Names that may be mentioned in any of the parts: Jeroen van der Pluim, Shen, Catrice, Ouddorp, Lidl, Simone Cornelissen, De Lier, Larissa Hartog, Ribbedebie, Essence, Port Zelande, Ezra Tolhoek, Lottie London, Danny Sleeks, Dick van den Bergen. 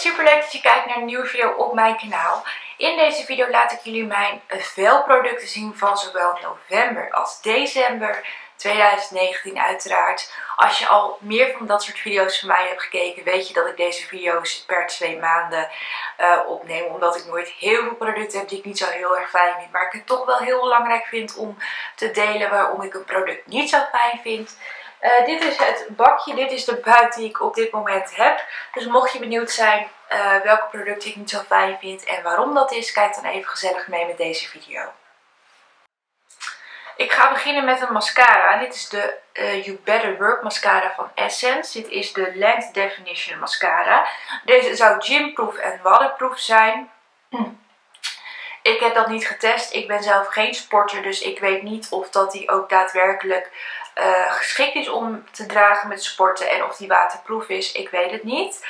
super leuk dat je kijkt naar een nieuwe video op mijn kanaal. In deze video laat ik jullie mijn velproducten zien van zowel november als december 2019 uiteraard. Als je al meer van dat soort video's van mij hebt gekeken, weet je dat ik deze video's per 2 maanden opneem. Omdat ik nooit heel veel producten heb die ik niet zo heel erg fijn vind. Maar ik het toch wel heel belangrijk vind om te delen waarom ik een product niet zo fijn vind. Dit is het bakje, dit is de buit die ik op dit moment heb. Dus mocht je benieuwd zijn welke producten ik niet zo fijn vind en waarom dat is, kijk dan even gezellig mee met deze video. Ik ga beginnen met een mascara. Dit is de You Better Work mascara van Essence. Dit is de Length Definition mascara. Deze zou gymproof en waddenproof zijn. Ik heb dat niet getest. Ik ben zelf geen sporter, dus ik weet niet of dat die ook daadwerkelijk geschikt is om te dragen met sporten en of die waterproof is. Ik weet het niet.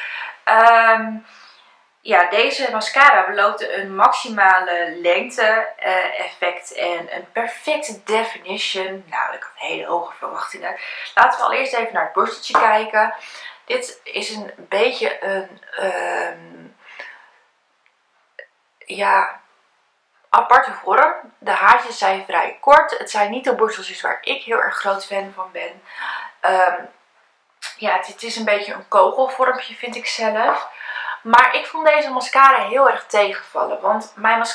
Ja, deze mascara belooft een maximale lengte effect en een perfecte definition. Nou, ik had hele hoge verwachtingen. Laten we allereerst even naar het borsteltje kijken. Dit is een beetje een ja, aparte vorm. De haartjes zijn vrij kort. Het zijn niet de borsteltjes waar ik heel erg groot fan van ben. Ja, het is een beetje een kogelvormpje, vind ik zelf. Maar ik vond deze mascara heel erg tegenvallen. Want mijn wimpers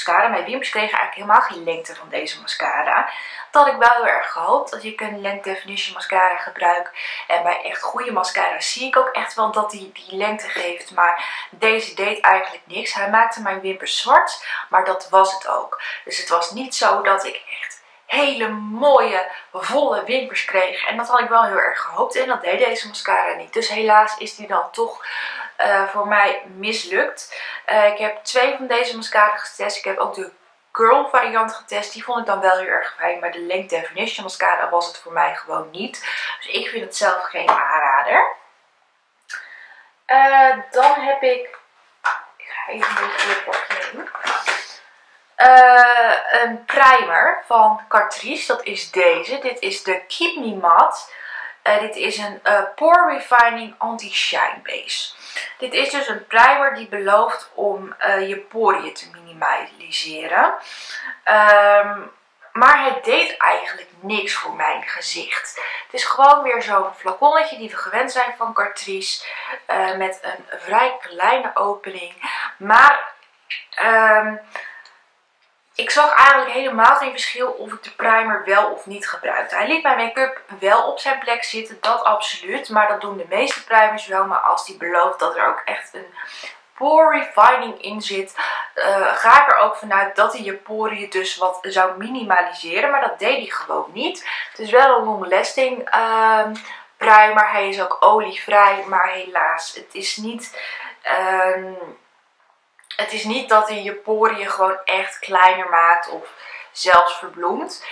kregen eigenlijk helemaal geen lengte van deze mascara. Dat had ik wel heel erg gehoopt. Als ik een Length Definition mascara gebruik. En bij echt goede mascara zie ik ook echt wel dat die lengte geeft. Maar deze deed eigenlijk niks. Hij maakte mijn wimpers zwart. Maar dat was het ook. Dus het was niet zo dat ik echt hele mooie, volle wimpers kreeg. En dat had ik wel heel erg gehoopt. En dat deed deze mascara niet. Dus helaas is die dan toch voor mij mislukt. Ik heb 2 van deze mascara getest. Ik heb ook de curl variant getest. Die vond ik dan wel heel erg fijn. Maar de Length Definition mascara was het voor mij gewoon niet. Dus ik vind het zelf geen aanrader. Dan heb ik... Ik ga even een beetje pakje doen. Een primer van Catrice, dat is deze. Dit is de Keep Me Matte. Dit is een Pore Refining Anti-Shine Base. Dit is dus een primer die belooft om je poriën te minimaliseren. Maar het deed eigenlijk niks voor mijn gezicht. Het is gewoon weer zo'n flaconnetje die we gewend zijn van Catrice. Met een vrij kleine opening. Maar... ik zag eigenlijk helemaal geen verschil of ik de primer wel of niet gebruikte. Hij liet mijn make-up wel op zijn plek zitten, dat absoluut. Maar dat doen de meeste primers wel. Maar als die belooft dat er ook echt een pore refining in zit, ga ik er ook vanuit dat hij je poriën dus wat zou minimaliseren. Maar dat deed hij gewoon niet. Het is wel een long-lasting primer. Hij is ook olievrij, maar helaas, het is niet... Het is niet dat hij je poriën gewoon echt kleiner maakt of zelfs verbloemt.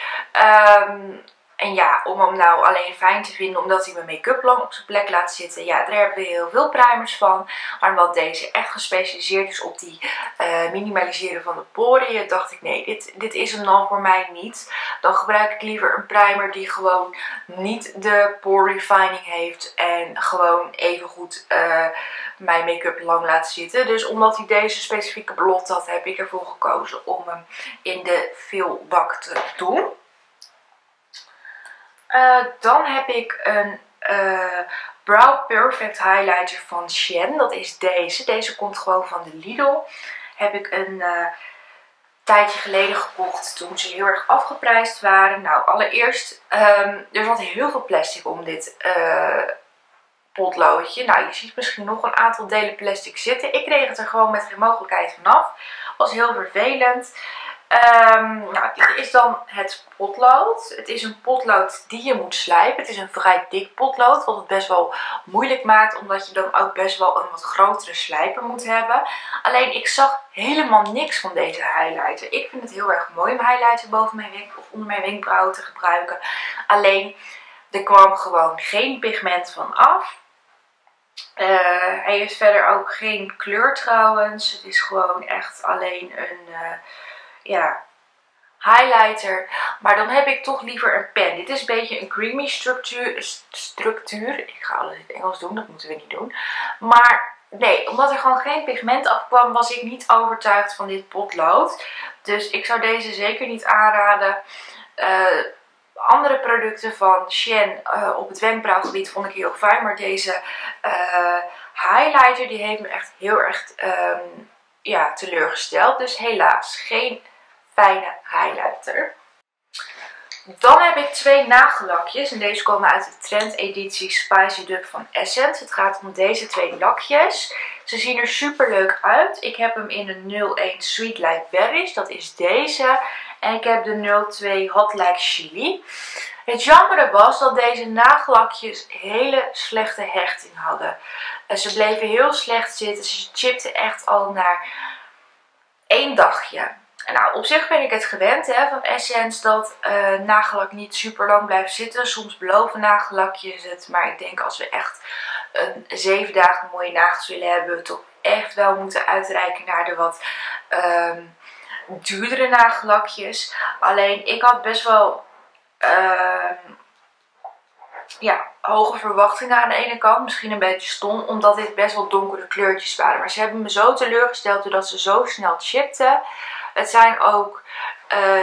En ja, om hem nou alleen fijn te vinden omdat hij mijn make-up lang op zijn plek laat zitten. Ja, daar hebben we heel veel primers van. Maar omdat deze echt gespecialiseerd is op die minimaliseren van de poriën, dacht ik nee, dit is hem dan voor mij niet. Dan gebruik ik liever een primer die gewoon niet de pore refining heeft. En gewoon even goed mijn make-up lang laat zitten. Dus omdat hij deze specifieke belofte had, heb ik ervoor gekozen om hem in de veelbak te doen. Dan heb ik een Brow Perfect Highlighter van Shen. Dat is deze. Deze komt gewoon van de Lidl. Heb ik een tijdje geleden gekocht toen ze heel erg afgeprijsd waren. Nou, allereerst, er zat heel veel plastic om dit potloodje. Nou, je ziet misschien nog een aantal delen plastic zitten. Ik kreeg het er gewoon met geen mogelijkheid vanaf. Was heel vervelend. Nou, dit is dan het potlood. Het is een potlood die je moet slijpen. Het is een vrij dik potlood, wat het best wel moeilijk maakt, omdat je dan ook best wel een wat grotere slijper moet hebben. Alleen ik zag helemaal niks van deze highlighter. Ik vind het heel erg mooi om highlighter boven mijn wenkbrauw of onder mijn wenkbrauwen te gebruiken. Alleen er kwam gewoon geen pigment van af. Hij heeft verder ook geen kleur trouwens. Het is gewoon echt alleen een... ja, highlighter. Maar dan heb ik toch liever een pen. Dit is een beetje een creamy structuur. Ik ga alles in het Engels doen, dat moeten we niet doen. Maar Nee, omdat er gewoon geen pigment afkwam, was ik niet overtuigd van dit potlood. Dus ik zou deze zeker niet aanraden. Andere producten van Shen op het wenkbrauwgebied vond ik heel fijn. Maar deze highlighter die heeft me echt heel erg teleurgesteld. Dus helaas geen fijne highlighter. Dan heb ik twee nagellakjes. En deze komen uit de Trend Editie Spicy Dub van Essence. Het gaat om deze twee lakjes. Ze zien er super leuk uit. Ik heb hem in de 01 Sweet Like Berries. Dat is deze. En ik heb de 02 Hot Like Chili. Het jammer was dat deze nagellakjes hele slechte hechting hadden. Ze bleven heel slecht zitten. Ze chipten echt al naar één dagje. Nou, op zich ben ik het gewend van Essence dat nagellak niet super lang blijft zitten. Soms beloven nagellakjes het. Maar ik denk als we echt 7 dagen mooie nagels willen hebben, we toch echt wel moeten uitreiken naar de wat duurdere nagellakjes. Alleen ik had best wel hoge verwachtingen aan de ene kant. Misschien een beetje stom, omdat dit best wel donkere kleurtjes waren. Maar ze hebben me zo teleurgesteld doordat ze zo snel chipten. Het zijn ook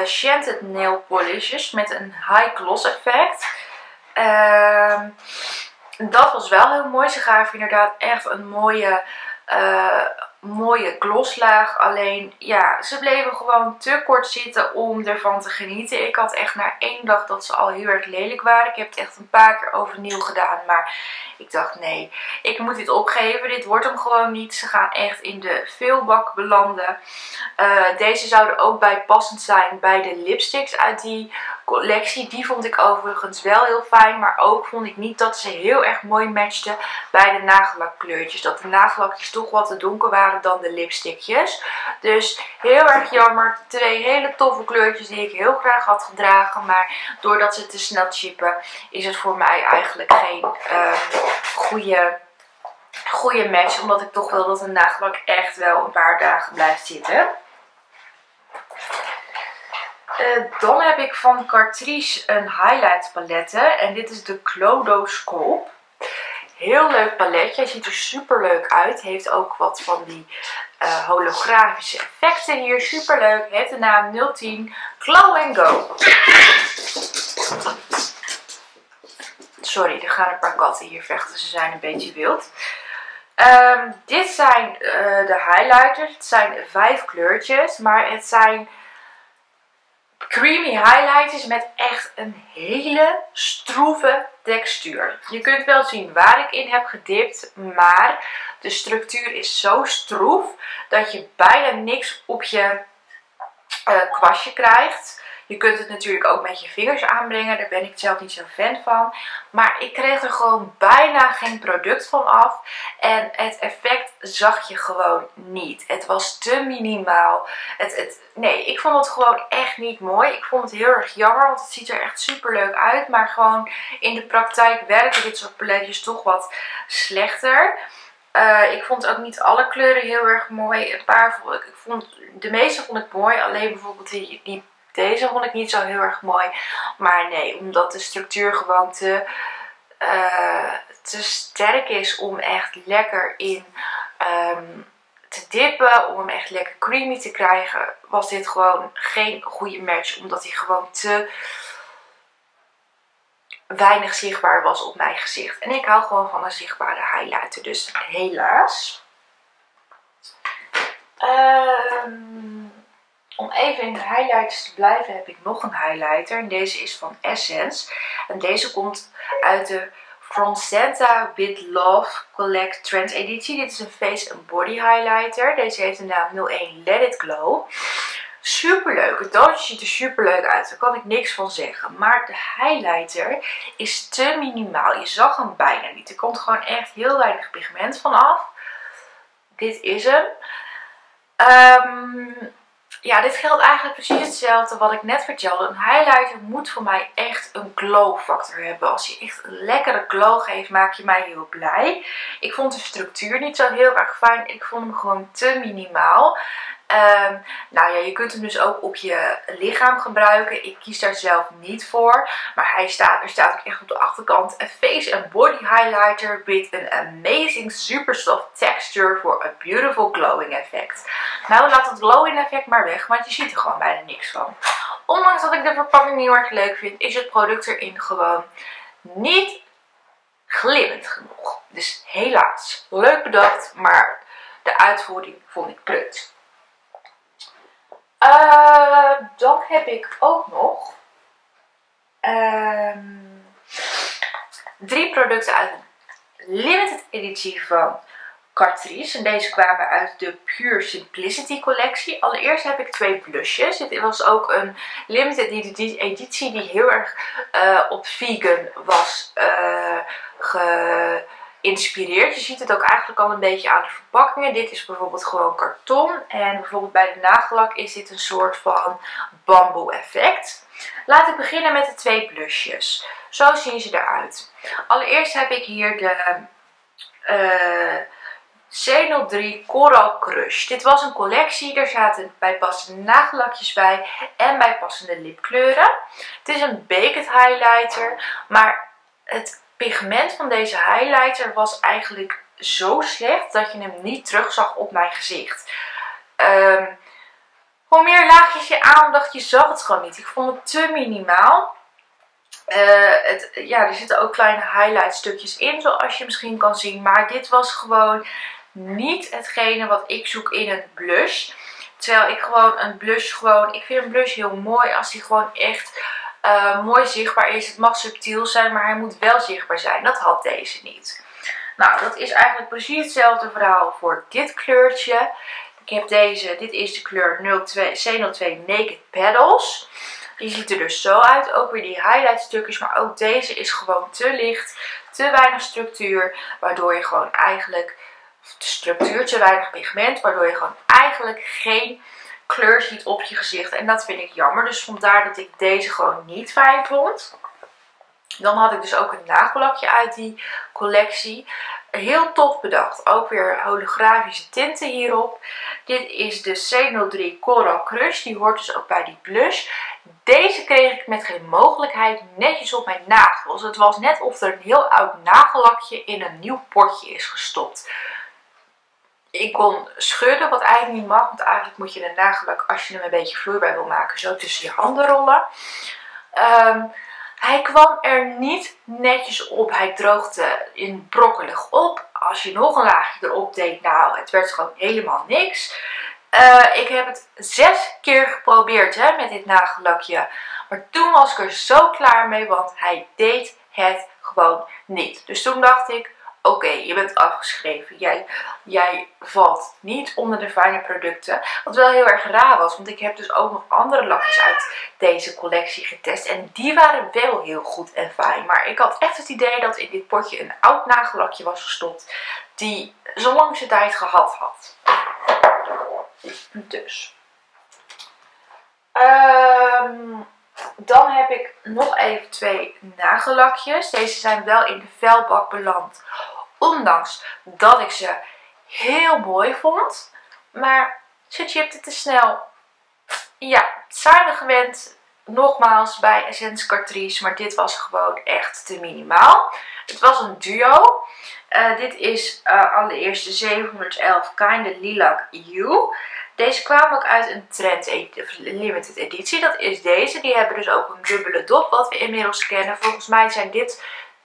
scented nail polishes met een high gloss effect. Dat was wel heel mooi. Ze gaven inderdaad echt een mooie glosslaag. Alleen ja, ze bleven gewoon te kort zitten om ervan te genieten. Ik had echt na één dag dat ze al heel erg lelijk waren. Ik heb het echt een paar keer overnieuw gedaan. Maar ik dacht nee, ik moet dit opgeven. Dit wordt hem gewoon niet. Ze gaan echt in de veelbak belanden. Deze zouden ook bijpassend zijn bij de lipsticks uit die collectie. Die vond ik overigens wel heel fijn. Maar ook vond ik niet dat ze heel erg mooi matchten bij de nagellakkleurtjes. Dat de nagellakjes toch wat te donker waren dan de lipstickjes. Dus heel erg jammer. Twee hele toffe kleurtjes die ik heel graag had gedragen. Maar doordat ze te snel chippen is het voor mij eigenlijk geen goede match. Omdat ik toch wil dat een nagellak echt wel een paar dagen blijft zitten. Dan heb ik van Catrice een highlight palette. En dit is de Clodoscope. Heel leuk paletje. Hij ziet er super leuk uit. Heeft ook wat van die holografische effecten hier. Super leuk. Heeft de naam 010 Glow & Go. Sorry, er gaan een paar katten hier vechten. Ze zijn een beetje wild. Dit zijn de highlighters. Het zijn 5 kleurtjes. Maar het zijn creamy highlighters met echt een hele stroeve textuur. Je kunt wel zien waar ik in heb gedipt, maar de structuur is zo stroef dat je bijna niks op je kwastje krijgt. Je kunt het natuurlijk ook met je vingers aanbrengen, daar ben ik zelf niet zo'n fan van. Maar ik kreeg er gewoon bijna geen product van af en het effect zag je gewoon niet. Het was te minimaal. Nee, ik vond het gewoon echt niet mooi. Ik vond het heel erg jammer, want het ziet er echt super leuk uit. Maar gewoon in de praktijk werken dit soort paletjes toch wat slechter. Ik vond ook niet alle kleuren heel erg mooi. De meeste vond ik mooi, alleen bijvoorbeeld deze vond ik niet zo heel erg mooi. Maar nee, omdat de structuur gewoon te sterk is om echt lekker in te dippen. Om hem echt lekker creamy te krijgen. Was dit gewoon geen goede match. Omdat hij gewoon te weinig zichtbaar was op mijn gezicht. En ik hou gewoon van een zichtbare highlighter. Dus helaas. Om even in de highlights te blijven heb ik nog een highlighter. En deze is van Essence. En deze komt uit de From Santa With Love Collect Trend Editie. Dit is een face and body highlighter. Deze heeft de naam 01 Let It Glow. Super leuk. Het doosje ziet er super leuk uit. Daar kan ik niks van zeggen. Maar de highlighter is te minimaal. Je zag hem bijna niet. Er komt gewoon echt heel weinig pigment vanaf. Dit is hem. Ja, dit geldt eigenlijk precies hetzelfde wat ik net vertelde. Een highlighter moet voor mij echt een glow factor hebben. Als je echt een lekkere glow geeft, maak je mij heel blij. Ik vond de structuur niet zo heel erg fijn. Ik vond hem gewoon te minimaal. Nou ja, je kunt hem dus ook op je lichaam gebruiken. Ik kies daar zelf niet voor. Maar er staat ook echt op de achterkant. A face and body highlighter with an amazing super soft texture for a beautiful glowing effect. Nou, laat het glowing effect maar weg, want je ziet er gewoon bijna niks van. Ondanks dat ik de verpakking heel erg leuk vind, is het product erin gewoon niet glimmend genoeg. Dus helaas, leuk bedacht, maar de uitvoering vond ik kut. Dan heb ik ook nog drie producten uit een limited editie van Catrice. En deze kwamen uit de Pure Simplicity collectie. Allereerst heb ik twee blushes. Dit was ook een limited editie die heel erg op vegan was geïnspireerd. Je ziet het ook eigenlijk al een beetje aan de verpakkingen. Dit is bijvoorbeeld gewoon karton. En bijvoorbeeld bij de nagellak is dit een soort van bamboe effect. Laat ik beginnen met de twee blusjes. Zo zien ze eruit. Allereerst heb ik hier de C03 Coral Crush. Dit was een collectie. Er zaten bijpassende nagellakjes bij. En bijpassende lipkleuren. Het is een baked highlighter. Maar het pigment van deze highlighter was eigenlijk zo slecht dat je hem niet terug zag op mijn gezicht. Hoe meer laagjes je aandacht, je zag het gewoon niet. Ik vond het te minimaal. Ja, er zitten ook kleine highlight stukjes in, zoals je misschien kan zien. Maar dit was gewoon niet hetgene wat ik zoek in een blush. Terwijl ik gewoon een blush gewoon... Ik vind een blush heel mooi als die gewoon echt mooi zichtbaar is. Het mag subtiel zijn, maar hij moet wel zichtbaar zijn. Dat had deze niet. Nou, dat is eigenlijk precies hetzelfde verhaal voor dit kleurtje. Ik heb deze, dit is de kleur C02 Naked Petals. Die ziet er dus zo uit. Ook weer die highlight stukjes, maar ook deze is gewoon te licht. Te weinig structuur, waardoor je gewoon eigenlijk... Structuur, te weinig pigment, waardoor je gewoon eigenlijk geen kleur ziet op je gezicht. En dat vind ik jammer. Dus vandaar dat ik deze gewoon niet fijn vond. Dan had ik dus ook een nagellakje uit die collectie. Heel tof bedacht. Ook weer holografische tinten hierop. Dit is de C03 Coral Crush. Die hoort dus ook bij die blush. Deze kreeg ik met geen mogelijkheid netjes op mijn nagels. Het was net of er een heel oud nagellakje in een nieuw potje is gestopt. Ik kon schudden, wat eigenlijk niet mag. Want eigenlijk moet je een nagellak, als je hem een beetje vloeibaar wil maken, zo tussen je handen rollen. Hij kwam er niet netjes op. Hij droogde in brokkelig op. Als je nog een laagje erop deed, nou, het werd gewoon helemaal niks. Ik heb het 6 keer geprobeerd met dit nagellakje. Maar toen was ik er zo klaar mee, want hij deed het gewoon niet. Dus toen dacht ik... Oké, je bent afgeschreven. Jij valt niet onder de fijne producten. Wat wel heel erg raar was. Want ik heb dus ook nog andere lakjes uit deze collectie getest. En die waren wel heel goed en fijn. Maar ik had echt het idee dat in dit potje een oud nagellakje was gestopt. Die zo lang zijn tijd gehad had. Dus. Dan heb ik nog even twee nagellakjes. Deze zijn wel in de vuilbak beland. Ondanks dat ik ze heel mooi vond. Maar ze chipten te snel. Ja, het zijn we gewend. Nogmaals bij Essence Catrice. Maar dit was gewoon echt te minimaal. Het was een duo. Dit is allereerst de 711 Kinda Lilac Hue. Deze kwamen ook uit een limited editie. Dat is deze. Die hebben dus ook een dubbele dop, wat we inmiddels kennen. Volgens mij zijn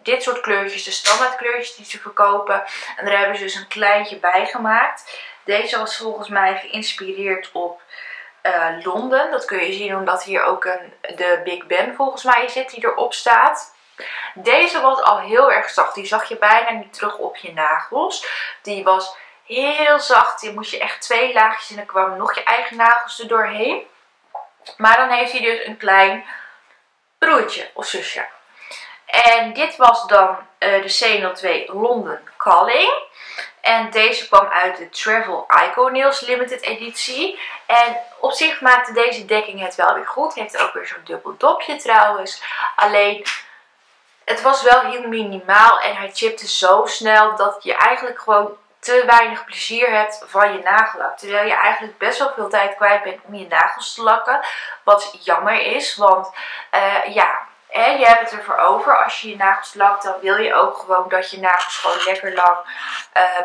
dit soort kleurtjes de standaard kleurtjes die ze verkopen. En daar hebben ze dus een kleintje bij gemaakt. Deze was volgens mij geïnspireerd op Londen. Dat kun je zien omdat hier ook de Big Ben volgens mij zit die erop staat. Deze was al heel erg zacht. Die zag je bijna niet terug op je nagels. Die was... heel zacht. Hier moest je echt 2 laagjes en dan kwamen nog je eigen nagels er doorheen. Maar dan heeft hij dus een klein broertje of zusje. En dit was dan de C02 London Calling. En deze kwam uit de Travel Icon Nails Limited editie. En op zich maakte deze dekking het wel weer goed. Heeft ook weer zo'n dubbel dopje trouwens. Alleen, het was wel heel minimaal en hij chipte zo snel dat je eigenlijk gewoon te weinig plezier hebt van je nagellak. Terwijl je eigenlijk best wel veel tijd kwijt bent om je nagels te lakken. Wat jammer is, want en je hebt het ervoor over, als je je nagels lakt, dan wil je ook gewoon dat je nagels gewoon lekker lang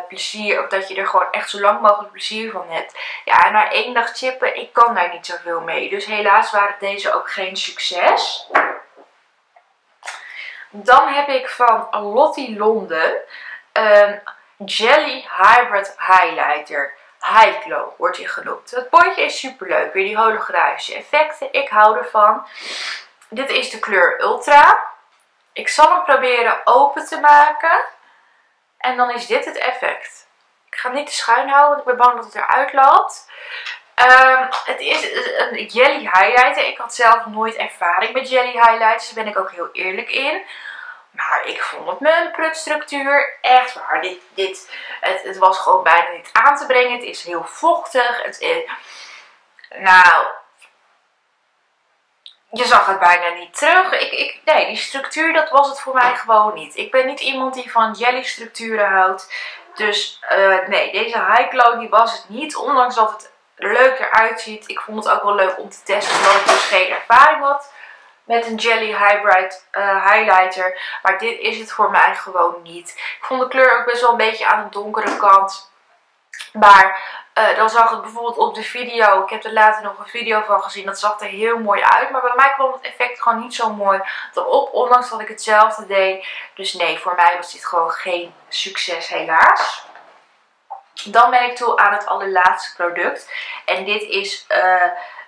plezier, of dat je er gewoon echt zo lang mogelijk plezier van hebt. Ja, en na één dag chippen, ik kan daar niet zoveel mee. Dus helaas waren deze ook geen succes. Dan heb ik van Lottie London een Jelly Hybrid Highlighter. High Glow wordt hij genoemd. Het potje is super leuk, weer die holografische effecten. Ik hou ervan. Dit is de kleur Ultra. Ik zal hem proberen open te maken. En dan is dit het effect. Ik ga hem niet te schuin houden, want ik ben bang dat het eruit loopt. Het is een jelly highlighter. Ik had zelf nooit ervaring met jelly highlighters. Daar ben ik ook heel eerlijk in. Maar ik vond het mijn prutstructuur echt waar. Het was gewoon bijna niet aan te brengen. Het is heel vochtig. Het is, nou, je zag het bijna niet terug. Nee, die structuur, dat was het voor mij gewoon niet. Ik ben niet iemand die van jelly structuren houdt. Dus nee, deze High Glow die was het niet. Ondanks dat het leuk eruit ziet. Ik vond het ook wel leuk om te testen. Omdat ik dus geen ervaring had met een jelly hybrid highlighter. Maar dit is het voor mij gewoon niet. Ik vond de kleur ook best wel een beetje aan de donkere kant. Maar dan zag het bijvoorbeeld op de video, ik heb er later nog een video van gezien, dat zag er heel mooi uit. Maar bij mij kwam het effect gewoon niet zo mooi erop, ondanks dat ik hetzelfde deed. Dus nee, voor mij was dit gewoon geen succes helaas. Dan ben ik toe aan het allerlaatste product. En dit is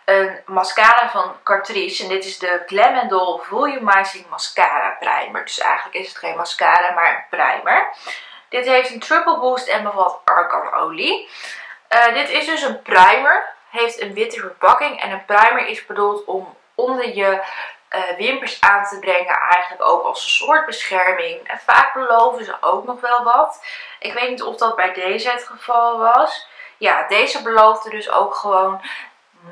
een mascara van Catrice. En dit is de Glam & Doll Volumizing Mascara Primer. Dus eigenlijk is het geen mascara, maar een primer. Dit heeft een triple boost en bevat arganolie. Dit is dus een primer, heeft een witte verpakking en een primer is bedoeld om onder je wimpers aan te brengen, eigenlijk ook als een soort bescherming. En vaak beloven ze ook nog wel wat. Ik weet niet of dat bij deze het geval was. Ja, deze beloofde dus ook gewoon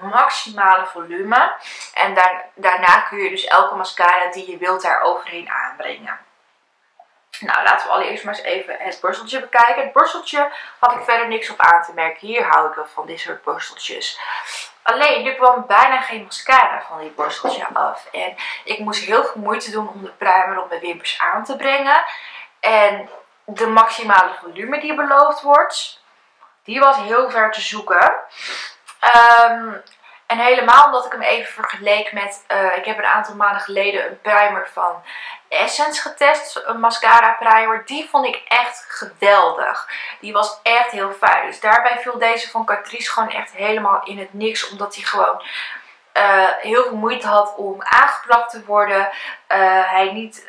maximale volume en daarna kun je dus elke mascara die je wilt daar overheen aanbrengen. Nou, laten we allereerst maar eens even het borsteltje bekijken. Het borsteltje had ik verder niks op aan te merken. Hier hou ik wel van dit soort borsteltjes. Alleen, er kwam bijna geen mascara van dit borsteltje af. En ik moest heel veel moeite doen om de primer op mijn wimpers aan te brengen. En de maximale volume die beloofd wordt, die was heel ver te zoeken. En helemaal omdat ik hem even vergeleek met, ik heb een aantal maanden geleden een primer van Essence getest, een mascara primer. Die vond ik echt geweldig. Die was echt heel fijn. Dus daarbij viel deze van Catrice gewoon echt helemaal in het niks. Omdat hij gewoon heel veel moeite had om aangeplakt te worden. Hij niet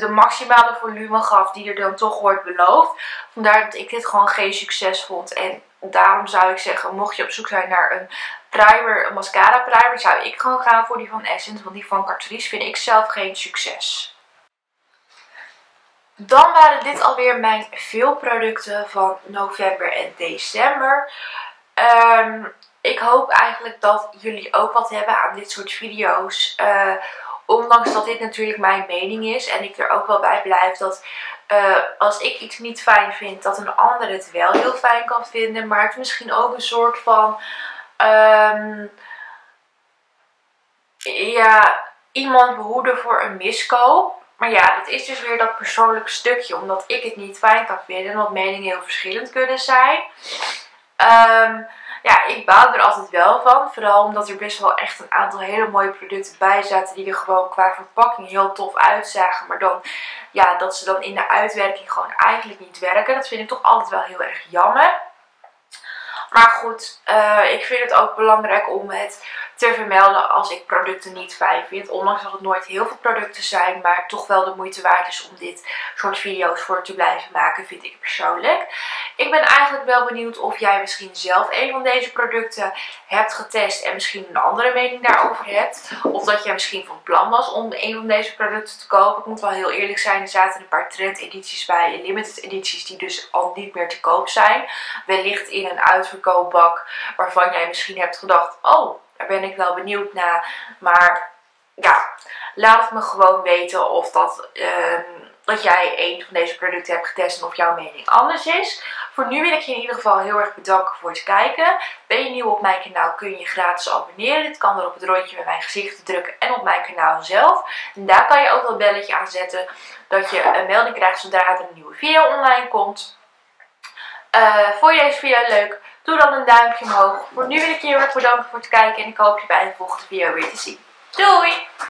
de maximale volume gaf die er dan toch wordt beloofd. Vandaar dat ik dit gewoon geen succes vond. En daarom zou ik zeggen, mocht je op zoek zijn naar een primer, een mascara primer, zou ik gewoon gaan voor die van Essence. Want die van Catrice vind ik zelf geen succes. Dan waren dit alweer mijn veel producten van november en december. Ik hoop eigenlijk dat jullie ook wat hebben aan dit soort video's. Ondanks dat dit natuurlijk mijn mening is en ik er ook wel bij blijf dat als ik iets niet fijn vind, dat een ander het wel heel fijn kan vinden. Maar het misschien ook een soort van iemand behoeden voor een miskoop. Maar ja, dat is dus weer dat persoonlijke stukje. Omdat ik het niet fijn kan vinden. Omdat meningen heel verschillend kunnen zijn. Ik baal er altijd wel van. Vooral omdat er best wel echt een aantal hele mooie producten bij zaten. Die er gewoon qua verpakking heel tof uitzagen. Maar dan, ja, dat ze dan in de uitwerking gewoon eigenlijk niet werken. Dat vind ik toch altijd wel heel erg jammer. Maar goed, ik vind het ook belangrijk om het te vermelden als ik producten niet fijn vind. Ondanks dat het nooit heel veel producten zijn, maar toch wel de moeite waard is om dit soort video's voor te blijven maken, vind ik persoonlijk. Ik ben eigenlijk wel benieuwd of jij misschien zelf een van deze producten hebt getest en misschien een andere mening daarover hebt. Of dat jij misschien van plan was om een van deze producten te kopen. Ik moet wel heel eerlijk zijn, er zaten een paar trendedities bij en limited edities die dus al niet meer te koop zijn. Wellicht in een uitverkoopbak waarvan jij misschien hebt gedacht, oh, daar ben ik wel benieuwd naar. Maar ja, laat het me gewoon weten of dat jij een van deze producten hebt getest en of jouw mening anders is. Voor nu wil ik je in ieder geval heel erg bedanken voor het kijken. Ben je nieuw op mijn kanaal, kun je je gratis abonneren. Dit kan door op het rondje met mijn gezicht te drukken en op mijn kanaal zelf. En daar kan je ook wel een belletje aan zetten, dat je een melding krijgt zodra er een nieuwe video online komt. Vond je deze video leuk? Doe dan een duimpje omhoog. Voor nu wil ik je heel erg bedanken voor het kijken en ik hoop je bij de volgende video weer te zien. Doei!